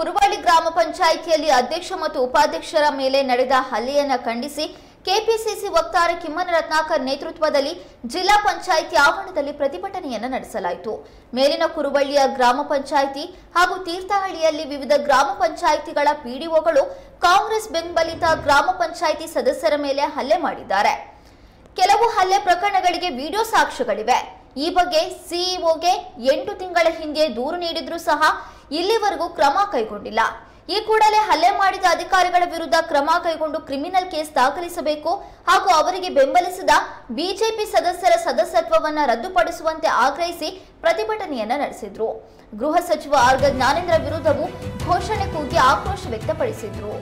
ಕುರುವಳ್ಳಿ ಗ್ರಾಮ ಪಂಚಾಯಿತಿಯಲ್ಲಿ ಅಧ್ಯಕ್ಷ ಮತ್ತು ಉಪಾಧ್ಯಕ್ಷರ ಮೇಲೆ ನಡೆದ ಹಲ್ಲೆಯನ್ನು ಖಂಡಿಸಿ ಕೆಪಿಸಿಸಿ ವಕ್ತಾರ ಕಿಮ್ಮನ ರತ್ನಾಕರ್ ನೇತೃತ್ವದಲ್ಲಿ ಜಿಲ್ಲಾ ಪಂಚಾಯಿತಿ ಆವರಣದಲ್ಲಿ ಪ್ರತಿಭಟನೆಯನ್ನು ನಡೆಸಲಾಯಿತು. ಮೇಲಿನ ಕುರುವಳ್ಳಿಯ ಗ್ರಾಮ ಪಂಚಾಯಿತಿ ಹಾಗೂ ತೀರ್ಥಹಳ್ಳಿಯಲ್ಲಿ ವಿವಿಧ ಗ್ರಾಮ ಪಂಚಾಯಿತಿಗಳ ಪಿಡಿಒಗಳು ಕಾಂಗ್ರೆಸ್ ಬೆಂಬಲಿತ ಗ್ರಾಮ ಪಂಚಾಯಿತಿ ಸದಸ್ಯರ ಮೇಲೆ ಹಲ್ಲೆ ಮಾಡಿದ್ದಾರೆ. ಕೆಲವು ಹಲ್ಲೆ ಪ್ರಕರಣಗಳಿಗೆ ವಿಡಿಯೋ ಸಾಕ್ಷ್ಯಗಳಿವೆ. ಈ ಬಗ್ಗೆ ಸಿಇಒಗೆ 8 ತಿಂಗಳ ಹಿಂದೆ ದೂರು ನೀಡಿದ್ರೂ ಸಹ ಇಲ್ಲಿವರೆಗೂ ಕ್ರಮ ಕೈಗೊಂಡಿಲ್ಲ. ಈ ಕೂಡಲೇ ಹಲ್ಲೆ ಮಾಡಿದ ಅಧಿಕಾರಿಗಳ ವಿರುದ್ಧ ಕ್ರಮ ಕೈಗೊಂಡು ಕ್ರಿಮಿನಲ್ ಕೇಸ್ ದಾಖಲಿಸಬೇಕು ಹಾಗೂ ಅವರಿಗೆ ಬೆಂಬಲಿಸಿದ ಬಿಜೆಪಿ ಸದಸ್ಯರ ಸದಸ್ಯತ್ವವನ್ನು ರದ್ದುಪಡಿಸುವಂತೆ ಆಗ್ರಹಿಸಿ ಪ್ರತಿಭಟನೆಯನ್ನು ನಡೆಸಿದರು. ಗೃಹ ಸಚಿವ ಆರ್ಗ ಜ್ಞಾನೇಂದ್ರ ವಿರುದ್ಧವೂ ಘೋಷಣೆ ಕೂಗಿ ಆಕ್ರೋಶ ವ್ಯಕ್ತಪಡಿಸಿದರು.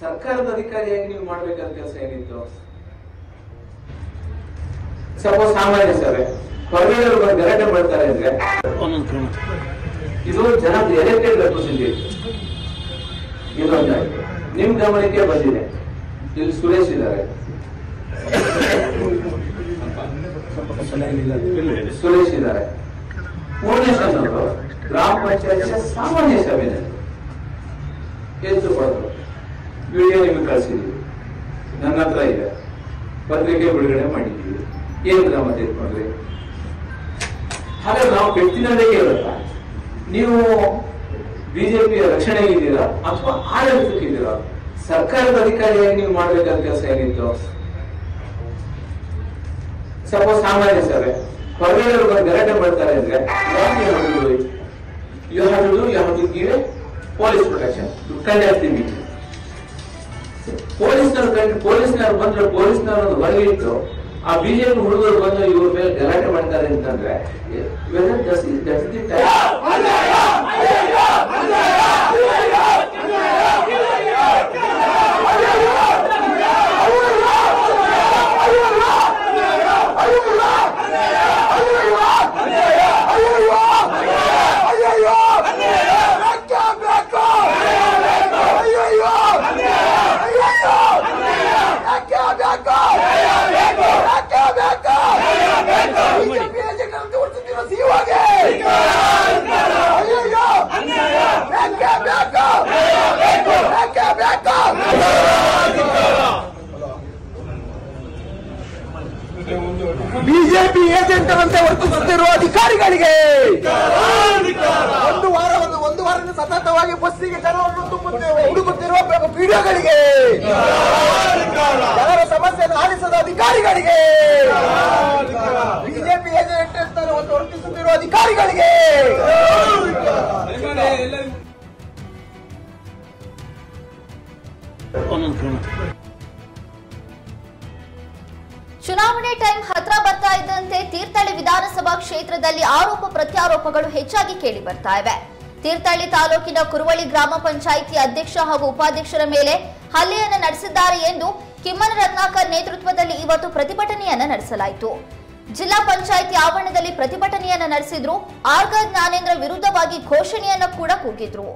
ಸರ್ಕಾರದ ಅಧಿಕಾರಿಯಾಗಿ ನೀವು ಮಾಡಬೇಕಾದ ಕೆಲಸ ಏನಿತ್ತು? ಸಪೋಸ್ ಸಾಮಾನ್ಯ ಸಭೆ ಹೊರಗಡೆ ಬಂದು ಗಲಾಟೆ ಮಾಡ್ತಾರೆ ಅಂದ್ರೆ ಇದು ಜನ ಎಲೆಕ್ಟೆಡ್ ರೆಪ್ರೆಸೆಂಟೇಟಿವ್. ನಿಮ್ ಗಮನಕ್ಕೆ ಬಂದಿದೆ, ಇಲ್ಲಿ ಸುರೇಶ್ ಇದ್ದಾರೆ, ಪೂರ್ಣೇಶ್ ಅನ್ನೋರು ಗ್ರಾಮ ಪಂಚಾಯತ್ ಸಾಮಾನ್ಯ ಸಭೆಯಲ್ಲಿ ಎದ್ದು ಪಡೆದರು. ವಿಡಿಯೋ ನಿಮಗೆ ಕಳಿಸಿದ್ದೀವಿ, ನನ್ನ ಹತ್ರ ಇದೆ, ಪತ್ರಿಕೆ ಬಿಡುಗಡೆ ಮಾಡಿದ್ದೀವಿ. ಏನು ಗ್ರಾಮ ತಿಳ್ಕೊಂಡ್ರಿ? ಹಾಗಾದ್ರೆ ನಾವು ಬೆಟ್ಟಿನಲ್ಲೇ ಕೇಳಲ್ಲ. ನೀವು ಬಿಜೆಪಿಯ ರಕ್ಷಣೆಗಿದ್ದೀರಾ ಅಥವಾ ಆಡಳಿತಕ್ಕಿದ್ದೀರಾ? ಸರ್ಕಾರದ ಅಧಿಕಾರಿಯಾಗಿ ನೀವು ಮಾಡಬೇಕಾದ ಕೆಲಸ ಏನಿತ್ತು? ಸಪೋಸ್ ಸಾಮಾನ್ಯ ಸಭೆ ಹೊರಗಡೆ ಬಂದು ಗಲಾಟೆ ಮಾಡ್ತಾರೆ ಅಂದ್ರೆ you have to give police protection to conduct the meeting. ಪೊಲೀಸ್ನವ್ರು ಬಂದ್ರೆ ಪೊಲೀಸ್ನವ್ರನ್ನ ಹೊರಗೆ ಇಟ್ಟು ಆ ಬಿಜೆಪಿ ಹುಡುಗರು ಬಂದು ಇವ್ರ ಮೇಲೆ ಗಲಾಟೆ ಮಾಡ್ತಾರೆ ಅಂತಂದ್ರೆ ಬಿಜೆಪಿ ಏಜೆಂಟರಂತೆ ವರ್ತಿಸುತ್ತಿರುವ ಅಧಿಕಾರಿಗಳಿಗೆ ಒಂದು ವಾರದಿಂದ ಸತತವಾಗಿ ಬಸ್ಸಿಗೆ ಜನವನ್ನು ತುಂಬುತ್ತೇವೆ ಹುಡುಕುತ್ತಿರುವ ವಿಡಿಯೋಗಳಿಗೆ, ಜನರ ಸಮಸ್ಯೆಯನ್ನು ಆಲಿಸದ ಅಧಿಕಾರಿಗಳಿಗೆ, ಬಿಜೆಪಿ ಏಜೆಂಟ್ ಒಂದು ವರ್ತಿಸುತ್ತಿರುವ ಅಧಿಕಾರಿಗಳಿಗೆ. ಚುನಾವಣೆ ಟೈಮ್ ಹತ್ರ ಬರ್ತಾ ಇದ್ದಂತೆ ತೀರ್ಥಹಳ್ಳಿ ವಿಧಾನಸಭಾ ಕ್ಷೇತ್ರದಲ್ಲಿ ಆರೋಪ ಪ್ರತ್ಯಾರೋಪಗಳು ಹೆಚ್ಚಾಗಿ ಕೇಳಿ ಬರ್ತಾ ಇವೆ. ತೀರ್ಥಹಳ್ಳಿ ತಾಲೂಕಿನ ಕುರುವಳ್ಳಿ ಗ್ರಾಮ ಪಂಚಾಯಿತಿ ಅಧ್ಯಕ್ಷ ಹಾಗೂ ಉಪಾಧ್ಯಕ್ಷರ ಮೇಲೆ ಹಲ್ಲೆಯನ್ನು ನಡೆಸಿದ್ದಾರೆ ಎಂದು ಕಿಮ್ಮನ ರತ್ನಾಕರ್ ನೇತೃತ್ವದಲ್ಲಿ ಇವತ್ತು ಪ್ರತಿಭಟನೆಯನ್ನು ನಡೆಸಲಾಯಿತು. ಜಿಲ್ಲಾ ಪಂಚಾಯಿತಿ ಆವರಣದಲ್ಲಿ ಪ್ರತಿಭಟನೆಯನ್ನು ನಡೆಸಿದ್ರು. ಆರ್ಗ ಜ್ಞಾನೇಂದ್ರ ವಿರುದ್ಧವಾಗಿ ಘೋಷಣೆಯನ್ನು ಕೂಡ ಕೂಗಿದ್ರು.